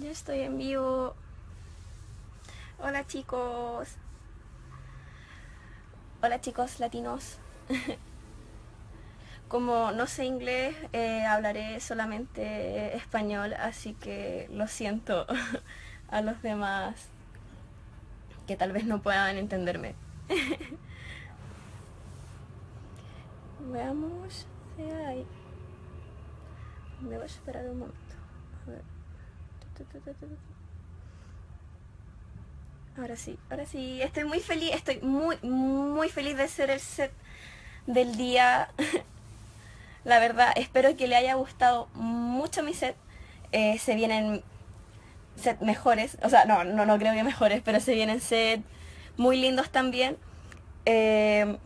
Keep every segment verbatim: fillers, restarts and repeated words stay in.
Ya estoy en vivo. Hola chicos. Hola chicos latinos. Como no sé inglés, eh, hablaré solamente español, así que lo siento a los demás que tal vez no puedan entenderme. Veamos si hay... Me voy a esperar un momento. A ver. Ahora sí, ahora sí. Estoy muy feliz, estoy muy, muy feliz de ser el set del día. La verdad, espero que le haya gustado mucho mi set. Eh, se vienen set mejores. O sea, no, no, no creo que mejores, pero se vienen set muy lindos también. Eh...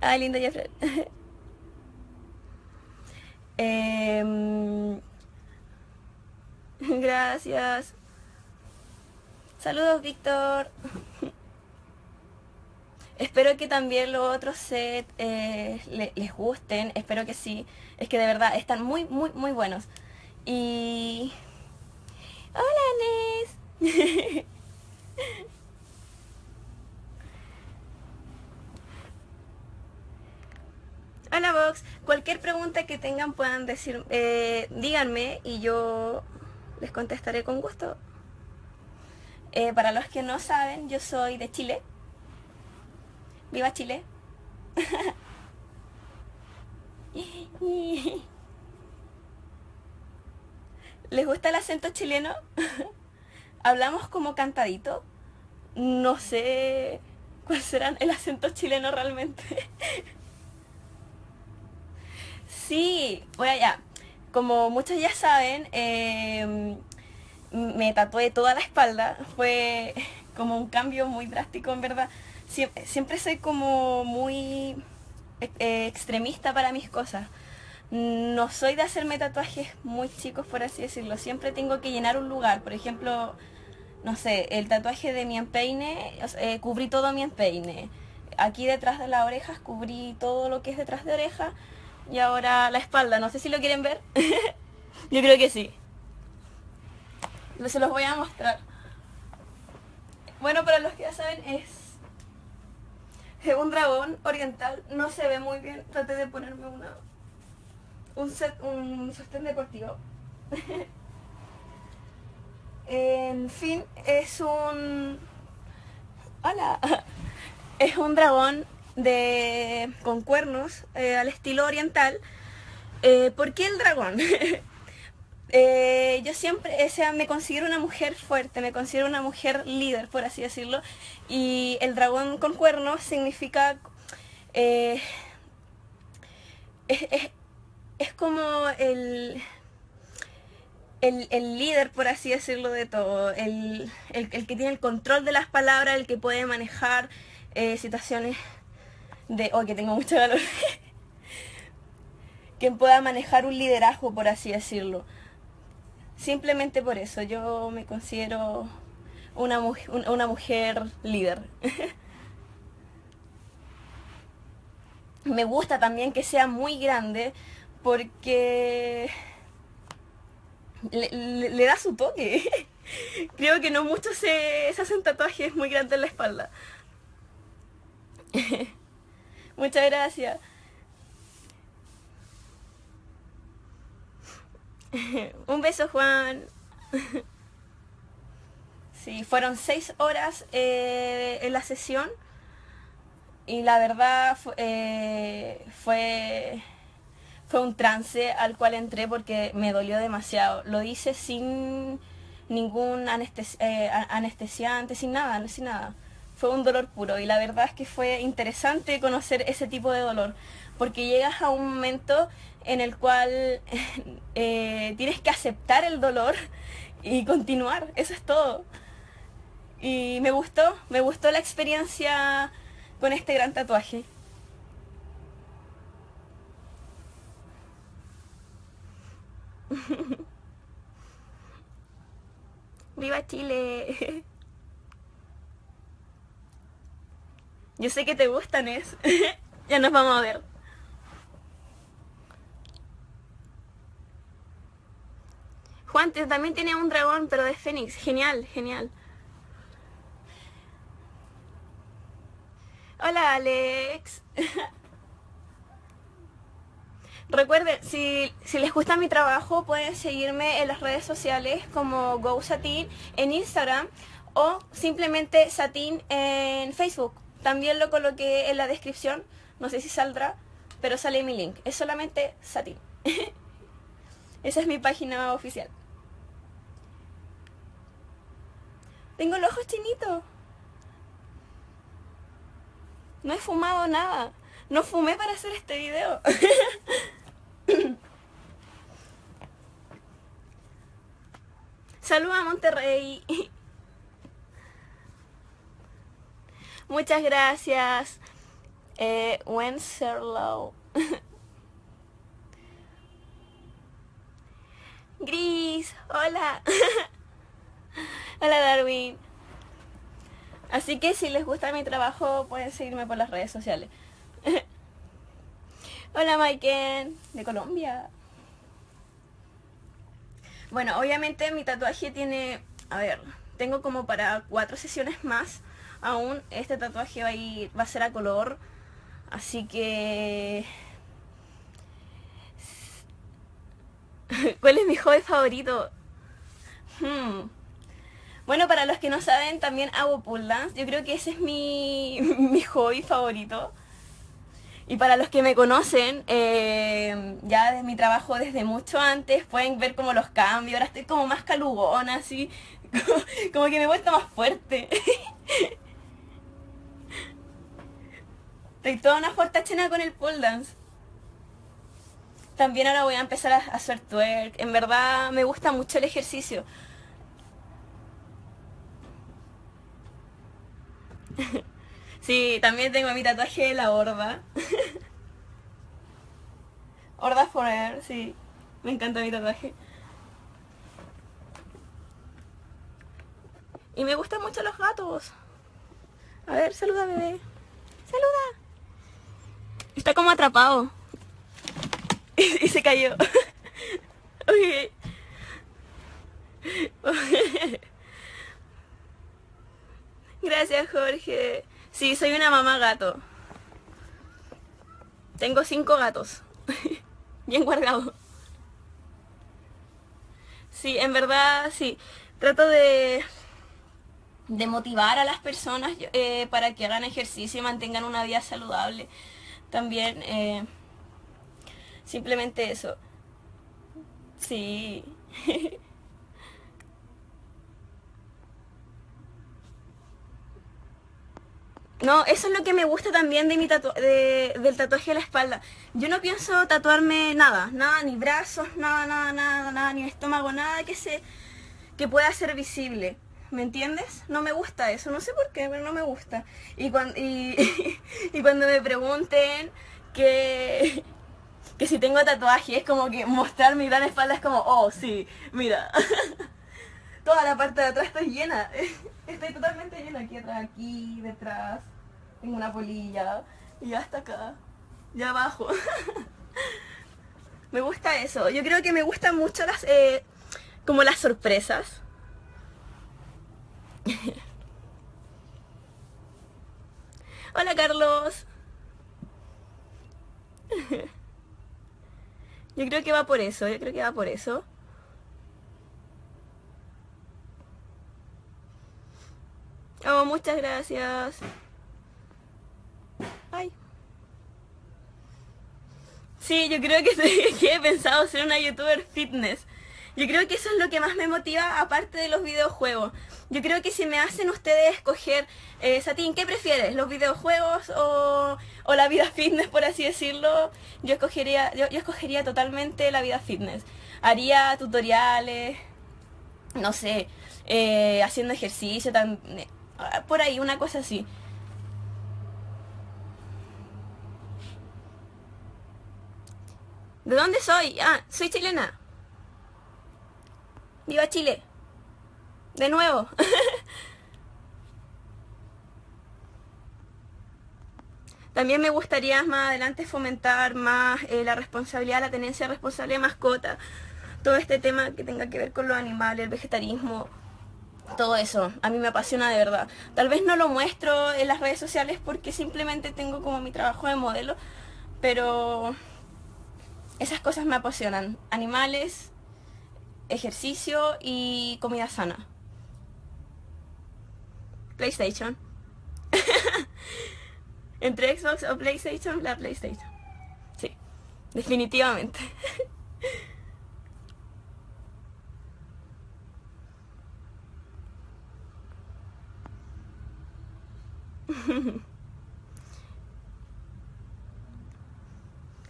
Ay, lindo Jeffrey. Eh, gracias. Saludos, Víctor. Espero que también los otros set eh, le, les gusten. Espero que sí. Es que de verdad están muy, muy, muy buenos. Y... ¡Hola, Nes! Hola Vox, cualquier pregunta que tengan puedan decir, eh, díganme y yo les contestaré con gusto. Eh, para los que no saben, yo soy de Chile. ¡Viva Chile! ¿Les gusta el acento chileno? ¿Hablamos como cantadito? No sé cuál será el acento chileno realmente. Sí, bueno ya, como muchos ya saben, eh, me tatué toda la espalda, fue como un cambio muy drástico en verdad. Sie siempre soy como muy eh, extremista para mis cosas, no soy de hacerme tatuajes muy chicos por así decirlo, siempre tengo que llenar un lugar, por ejemplo, no sé, el tatuaje de mi empeine, eh, cubrí todo mi empeine, aquí detrás de las orejas cubrí todo lo que es detrás de orejas. Y ahora la espalda, no sé si lo quieren ver. Yo creo que sí. Se los voy a mostrar. Bueno, para los que ya saben, es un dragón oriental. No se ve muy bien, traté de ponerme una un, set, un sostén deportivo. En fin, es un... ¡Hola! Es un dragón De, con cuernos eh, al estilo oriental. eh, ¿Por qué el dragón? eh, yo siempre, o sea, me considero una mujer fuerte, me considero una mujer líder, por así decirlo. Y el dragón con cuernos significa eh, es, es, es como el, el el líder, por así decirlo, de todo, el, el, el que tiene el control de las palabras, el que puede manejar eh, situaciones de, oh, que tengo mucho valor. Quien pueda manejar un liderazgo, por así decirlo. Simplemente por eso, yo me considero una, mu una mujer líder. Me gusta también que sea muy grande porque le, le, le da su toque. Creo que no muchos se, se hacen tatuajes muy grandes en la espalda. Muchas gracias. Un beso, Juan. Sí, fueron seis horas eh, en la sesión. Y la verdad fue, eh, fue, fue un trance al cual entré porque me dolió demasiado. Lo hice sin ningún anestesi- eh, anestesiante, sin nada, sin nada. Fue un dolor puro y la verdad es que fue interesante conocer ese tipo de dolor porque llegas a un momento en el cual eh, tienes que aceptar el dolor y continuar, eso es todo. Y me gustó, me gustó la experiencia con este gran tatuaje. ¡Viva Chile! Yo sé que te gustan, es. Ya nos vamos a ver. Juan también tiene un dragón, pero de Fénix. Genial, genial. Hola, Alex. Recuerden, si, si les gusta mi trabajo, pueden seguirme en las redes sociales como GoSatin en Instagram o simplemente Satin en Facebook. También lo coloqué en la descripción. No sé si saldrá, pero sale mi link. Es solamente Satin. Esa es mi página oficial. Tengo los ojos chinitos. No he fumado nada. No fumé para hacer este video. Saludos a Monterrey. Muchas gracias. Eh, Wencerlow. Gris, hola. Hola, Darwin. Así que si les gusta mi trabajo, pueden seguirme por las redes sociales. Hola, Maiken, de Colombia. Bueno, obviamente mi tatuaje tiene... A ver, tengo como para cuatro sesiones más. Aún este tatuaje va a, ir, va a ser a color. Así que... ¿Cuál es mi hobby favorito? Hmm. Bueno, para los que no saben, también hago pole dance. Yo creo que ese es mi, mi hobby favorito. Y para los que me conocen, eh, ya de mi trabajo desde mucho antes, pueden ver como los cambios. Ahora estoy como más calugona, así. Como, como que me he vuelto más fuerte. Estoy toda una fortachena con el pole dance. También ahora voy a empezar a hacer twerk. En verdad me gusta mucho el ejercicio. Sí, también tengo mi tatuaje de la horda. Horda forever, sí. Me encanta mi tatuaje. Y me gustan mucho los gatos. A ver, saluda, bebé. Saluda. Está como atrapado. Y se cayó. Okay. Gracias, Jorge. Sí, soy una mamá gato. Tengo cinco gatos. Bien guardados. Sí, en verdad, sí. Trato de, de motivar a las personas eh, para que hagan ejercicio y mantengan una vida saludable. También... Eh, simplemente eso. Sí. No, eso es lo que me gusta también de mi tatu de, del tatuaje a la espalda. Yo no pienso tatuarme nada, nada, ni brazos, nada, nada, nada, nada, ni estómago, nada que se que pueda ser visible. ¿Me entiendes? No me gusta eso, no sé por qué, pero no me gusta. Y cuando, y, y cuando me pregunten que... que si tengo tatuaje, es como que mostrar mi gran espalda es como, oh, sí, mira. Toda la parte de atrás está llena. Estoy totalmente llena aquí atrás, aquí, detrás. Tengo una polilla. Y hasta acá. Ya abajo. Me gusta eso. Yo creo que me gustan mucho las, eh, como las sorpresas. Hola, Carlos. Yo creo que va por eso, yo creo que va por eso. Oh, muchas gracias. Ay. Sí, yo creo que, que he pensado ser una youtuber fitness. Yo creo que eso es lo que más me motiva, aparte de los videojuegos. Yo creo que si me hacen ustedes escoger, eh, Satin, ¿qué prefieres? ¿Los videojuegos o, o la vida fitness, por así decirlo? Yo escogería, yo, yo escogería totalmente la vida fitness. Haría tutoriales, no sé, eh, haciendo ejercicio, tan, eh, por ahí, una cosa así. ¿De dónde soy? Ah, soy chilena. ¡Viva Chile! ¡De nuevo! También me gustaría más adelante fomentar más eh, la responsabilidad, la tenencia responsable de mascota. todo este tema que tenga que ver con los animales, el vegetarismo, todo eso, a mí me apasiona de verdad. Tal vez no lo muestro en las redes sociales porque simplemente tengo como mi trabajo de modelo, pero esas cosas me apasionan. Animales, ejercicio y comida sana. PlayStation. Entre Xbox o PlayStation, la PlayStation. Sí, definitivamente.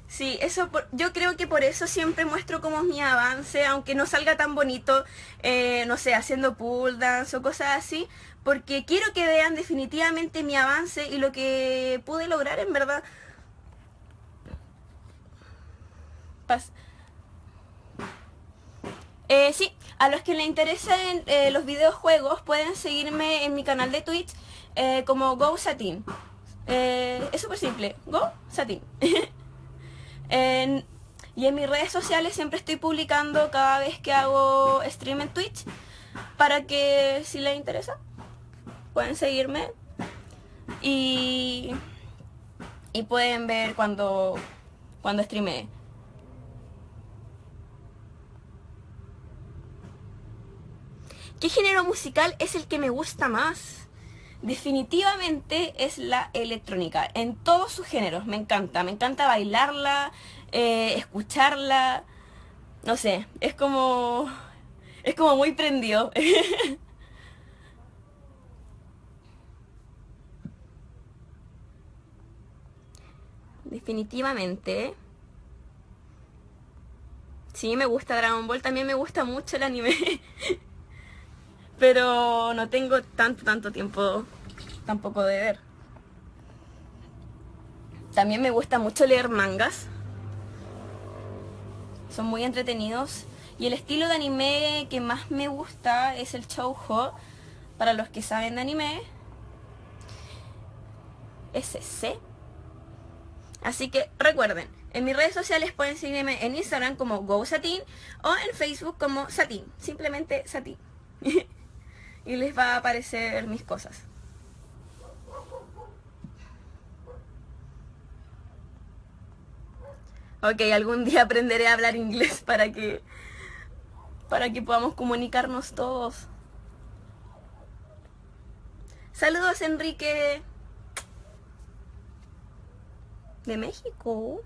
Sí, eso por, yo creo que por eso siempre muestro como mi avance, aunque no salga tan bonito, eh, no sé, haciendo pull dance o cosas así, porque quiero que vean definitivamente mi avance y lo que pude lograr en verdad. Paz. Eh, sí, a los que les interesen eh, los videojuegos pueden seguirme en mi canal de Twitch eh, como GoSatin. Eh, es súper simple, GoSatin. En, y en mis redes sociales siempre estoy publicando cada vez que hago stream en Twitch, para que si les interesa pueden seguirme y, y pueden ver cuando, cuando streamee. ¿Qué género musical es el que me gusta más? Definitivamente es la electrónica, en todos sus géneros, me encanta, me encanta bailarla, eh, escucharla, no sé, es como, es como muy prendido. Definitivamente. Sí, me gusta Dragon Ball, también me gusta mucho el anime. Pero no tengo tanto, tanto tiempo tampoco de ver. También me gusta mucho leer mangas. Son muy entretenidos. Y el estilo de anime que más me gusta es el shoujo. Para los que saben de anime. S C. Así que recuerden, en mis redes sociales pueden seguirme en Instagram como GoSatin o en Facebook como Satin. Simplemente Satin. Y les va a aparecer mis cosas. Ok, algún día aprenderé a hablar inglés para que para que podamos comunicarnos todos. Saludos, Enrique, de México.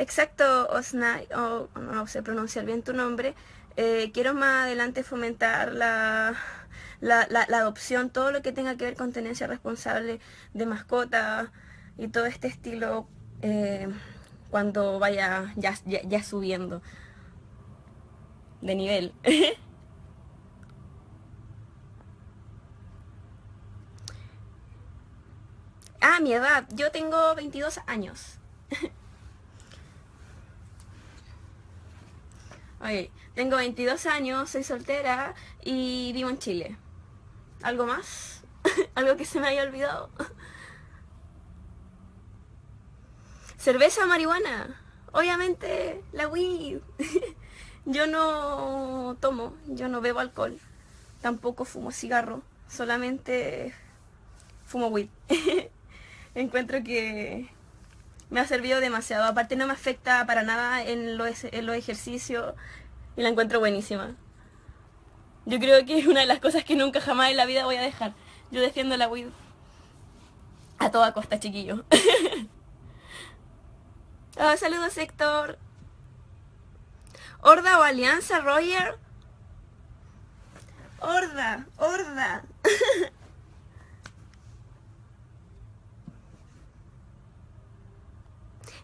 Exacto, Osna, o oh, no sé pronunciar bien tu nombre. Eh, quiero más adelante fomentar la, la, la, la adopción, todo lo que tenga que ver con tenencia responsable de mascota y todo este estilo eh, cuando vaya ya, ya, ya subiendo de nivel. Ah, mi edad, yo tengo veintidós años. Ok, tengo veintidós años, soy soltera y vivo en Chile. ¿Algo más? ¿Algo que se me haya olvidado? ¿Cerveza, marihuana? Obviamente, la weed. Yo no tomo, yo no bebo alcohol. Tampoco fumo cigarro, solamente fumo weed. Encuentro que me ha servido demasiado, aparte no me afecta para nada en los, en los ejercicios y la encuentro buenísima. Yo creo que es una de las cosas que nunca jamás en la vida voy a dejar. Yo defiendo la weed a toda costa, chiquillo. Oh, saludos, Héctor. ¿Horda o alianza, Roger? Horda, horda.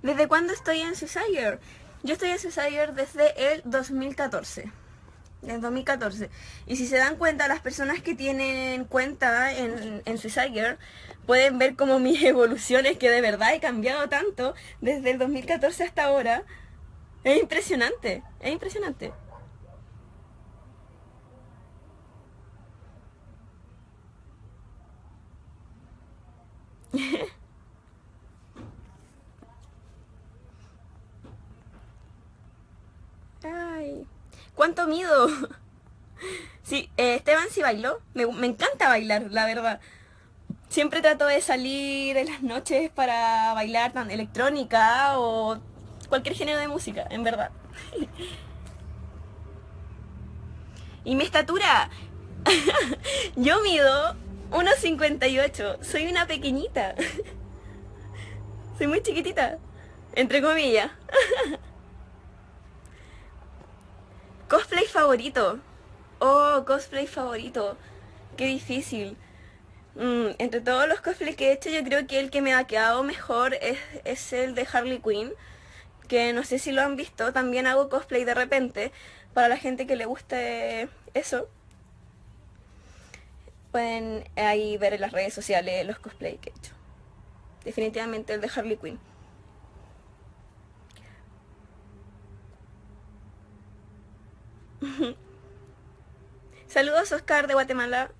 ¿Desde cuándo estoy en Suicide Girl? Yo estoy en Suicide Girl desde el dos mil catorce. Desde dos mil catorce. Y si se dan cuenta, las personas que tienen cuenta en, en Suicide Girl pueden ver como mis evoluciones, que de verdad he cambiado tanto desde el dos mil catorce hasta ahora. Es impresionante, es impresionante. Ay, ¿cuánto mido? Sí, eh, Esteban sí bailó. Me, me encanta bailar, la verdad. Siempre trato de salir en las noches para bailar tan electrónica o cualquier género de música, en verdad. Y mi estatura, yo mido uno cincuenta y ocho, soy una pequeñita, soy muy chiquitita, entre comillas. Cosplay favorito, oh, cosplay favorito, qué difícil. Mm, entre todos los cosplays que he hecho, yo creo que el que me ha quedado mejor es, es el de Harley Quinn, que no sé si lo han visto, también hago cosplay de repente, para la gente que le guste eso. Pueden ahí ver en las redes sociales los cosplays que he hecho. Definitivamente el de Harley Quinn. Saludos Oscar de Guatemala.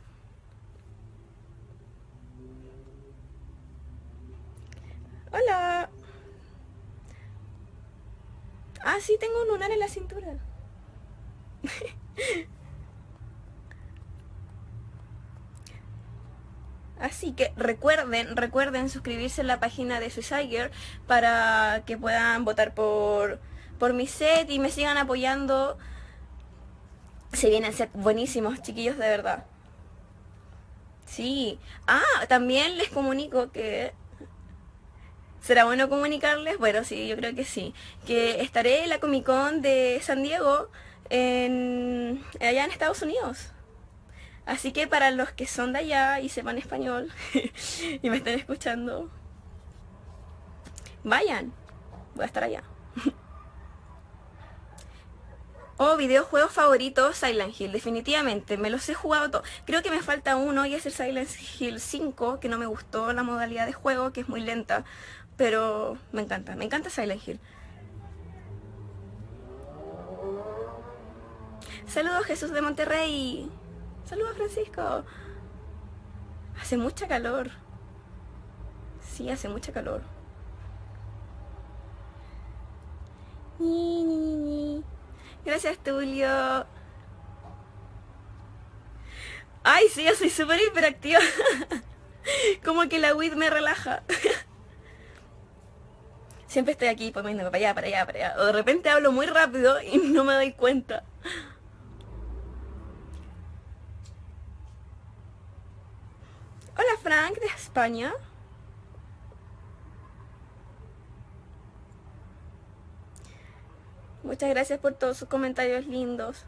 Hola. Ah, sí, tengo un lunar en la cintura. Así que recuerden, recuerden suscribirse a la página de Suicide Girl para que puedan votar por, por mi set y me sigan apoyando. Se vienen sets buenísimos, chiquillos, de verdad. Sí. Ah, también les comunico que... ¿Será bueno comunicarles? Bueno, sí, yo creo que sí. Que estaré en la Comic-Con de San Diego, en, allá en Estados Unidos. Así que para los que son de allá y sepan español y me estén escuchando, vayan, voy a estar allá. Oh, videojuegos favoritos, Silent Hill, definitivamente, me los he jugado todos. Creo que me falta uno y es el Silent Hill cinco, que no me gustó la modalidad de juego, que es muy lenta. Pero me encanta, me encanta Silent Hill. Saludos Jesús de Monterrey. Saludos Francisco. Hace mucha calor. Sí, hace mucha calor. Ni, ni, ni, ni. Gracias Tulio. Ay, sí, yo soy súper hiperactiva. Como que la weed me relaja. Siempre estoy aquí poniéndome para allá, para allá, para allá. O de repente hablo muy rápido y no me doy cuenta. Hola Frank, de España. Muchas gracias por todos sus comentarios lindos.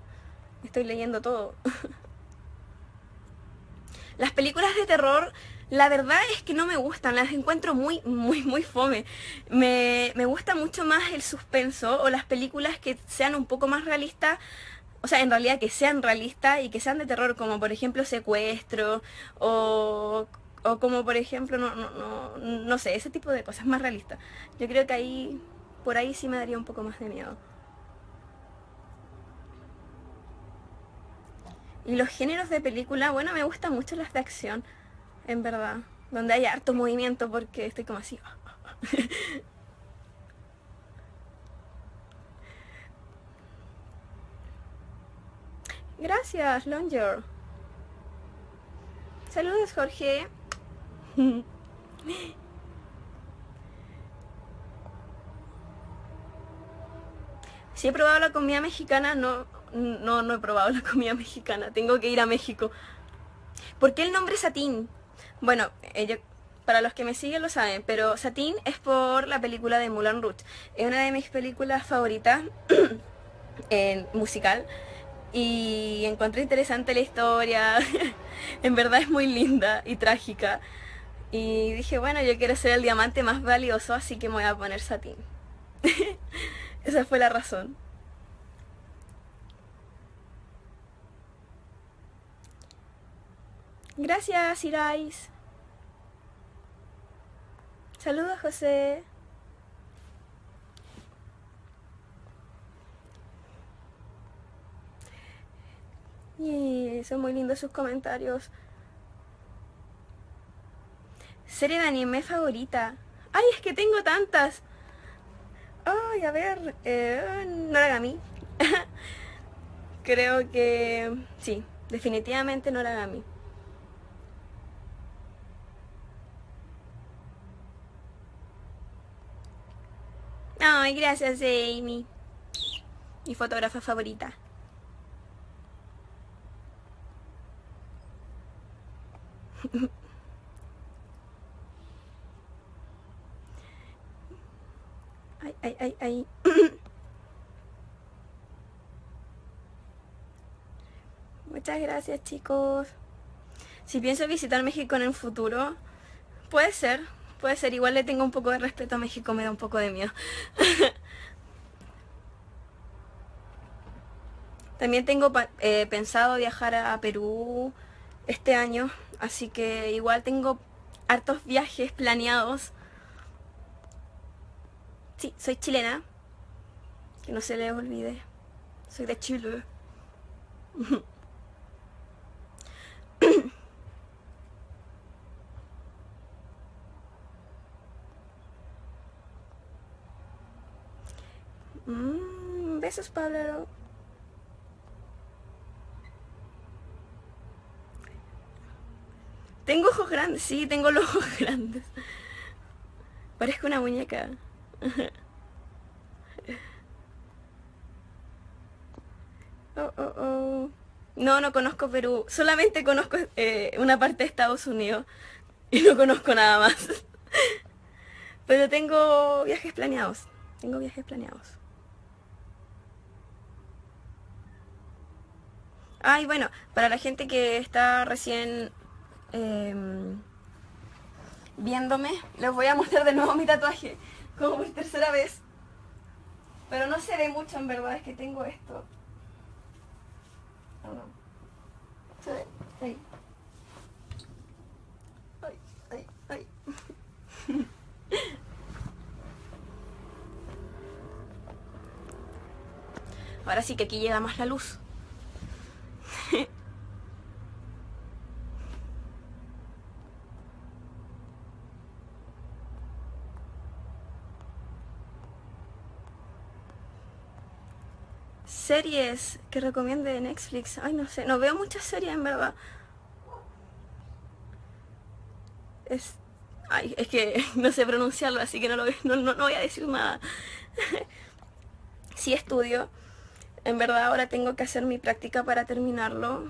Estoy leyendo todo. Las películas de terror... La verdad es que no me gustan, las encuentro muy, muy, muy fome. Me, me gusta mucho más el suspenso o las películas que sean un poco más realistas, o sea, en realidad que sean realistas y que sean de terror, como por ejemplo Secuestro o, o como por ejemplo, no, no, no, no sé, ese tipo de cosas más realistas. Yo creo que ahí, por ahí sí me daría un poco más de miedo. Y los géneros de película, bueno, me gustan mucho las de acción. En verdad, donde hay harto movimiento porque estoy como así. Gracias, Longer. Saludos, Jorge. Si he probado la comida mexicana, no, no, no he probado la comida mexicana. Tengo que ir a México. ¿Por qué el nombre Satín? Bueno, eh, yo, para los que me siguen lo saben, pero Satín es por la película de Moulin Rouge. Es una de mis películas favoritas, en musical, y encontré interesante la historia. En verdad es muy linda y trágica. Y dije, bueno, yo quiero ser el diamante más valioso, así que me voy a poner Satín. Esa fue la razón. Gracias, Irais. Saludos, José. Y son muy lindos sus comentarios. Serie de anime favorita. Ay, es que tengo tantas. Ay, a ver, eh, Noragami. Creo que sí, definitivamente Noragami. Ay, gracias Amy. Mi fotógrafa favorita. Ay, ay, ay, ay. Muchas gracias, chicos. Si pienso visitar México en el futuro, puede ser, puede ser. Igual le tengo un poco de respeto a México, me da un poco de miedo. También tengo eh, pensado viajar a Perú este año, así que igual tengo hartos viajes planeados. Sí, soy chilena. Que no se les olvide. Soy de Chile. mm, besos, Pablo. Tengo ojos grandes. Sí, tengo los ojos grandes. Parezco una muñeca. Oh, oh, oh. No, no conozco Perú. Solamente conozco eh, una parte de Estados Unidos. Y no conozco nada más. Pero tengo viajes planeados. Tengo viajes planeados. Ay, ah, bueno, para la gente que está recién eh, viéndome, les voy a mostrar de nuevo mi tatuaje. Como por tercera vez. Pero no se ve mucho, en verdad, es que tengo esto. Oh, no. Se ve. Ahí. Ay, ay, ay. Ahora sí que aquí llega más la luz. Series que recomiende de Netflix. Ay, no sé, no veo muchas series en verdad. Es, ay, es que no sé pronunciarlo, así que no, lo, no, no, no voy a decir nada. Sí estudio. En verdad ahora tengo que hacer mi práctica para terminarlo.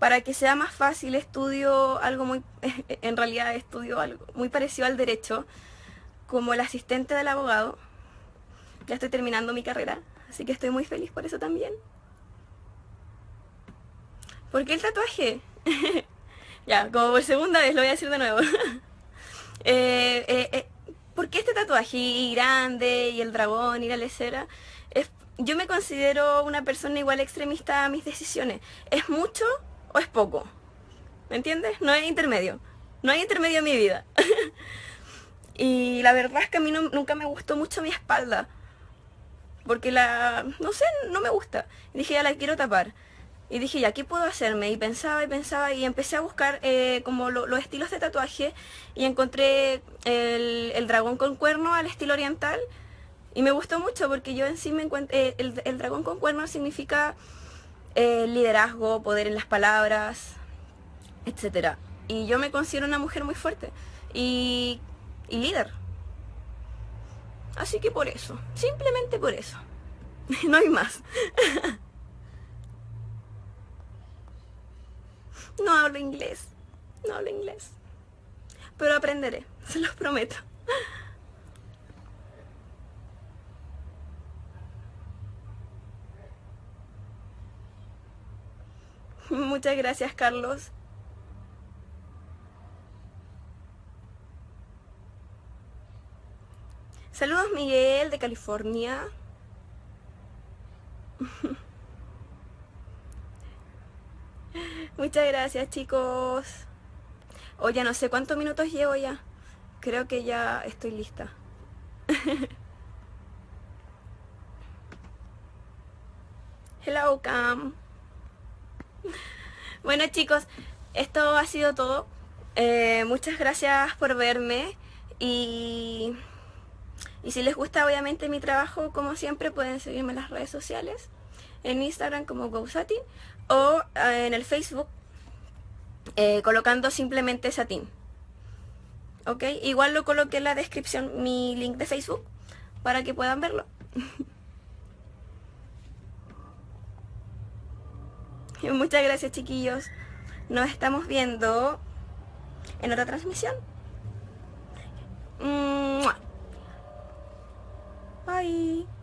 Para que sea más fácil estudio algo muy... En realidad estudio algo muy parecido al derecho. Como el asistente del abogado. Ya estoy terminando mi carrera. Así que estoy muy feliz por eso también. ¿Por qué el tatuaje? Ya, como por segunda vez lo voy a decir de nuevo. eh, eh, eh, ¿Por qué este tatuaje? Y grande, y el dragón, y la lesera. Es, yo me considero una persona igual extremista a mis decisiones. ¿Es mucho o es poco? ¿Me entiendes? No hay intermedio. No hay intermedio en mi vida. Y la verdad es que a mí no, nunca me gustó mucho mi espalda. Porque la... no sé, no me gusta. Y dije, ya la quiero tapar. Y dije, ya, ¿qué puedo hacerme? Y pensaba y pensaba y empecé a buscar eh, como lo, los estilos de tatuaje. Y encontré el, el dragón con cuerno al estilo oriental. Y me gustó mucho porque yo en sí me encontré... Eh, el, el dragón con cuerno significa eh, liderazgo, poder en las palabras, etcétera. Y yo me considero una mujer muy fuerte. Y, y líder. Así que por eso, simplemente por eso. No hay más. No hablo inglés. No hablo inglés. Pero aprenderé, se los prometo. Muchas gracias, Carlos. Saludos, Miguel, de California. Muchas gracias, chicos. Oye, oh, no sé cuántos minutos llevo ya. Creo que ya estoy lista. Hello, Cam. Bueno, chicos, esto ha sido todo. Eh, muchas gracias por verme y, y si les gusta obviamente mi trabajo, como siempre pueden seguirme en las redes sociales, en Instagram como GoSatin o eh, en el Facebook eh, colocando simplemente Satin. Ok, igual lo coloqué en la descripción, mi link de Facebook, para que puedan verlo. Muchas gracias, chiquillos. Nos estamos viendo en otra transmisión. Bye.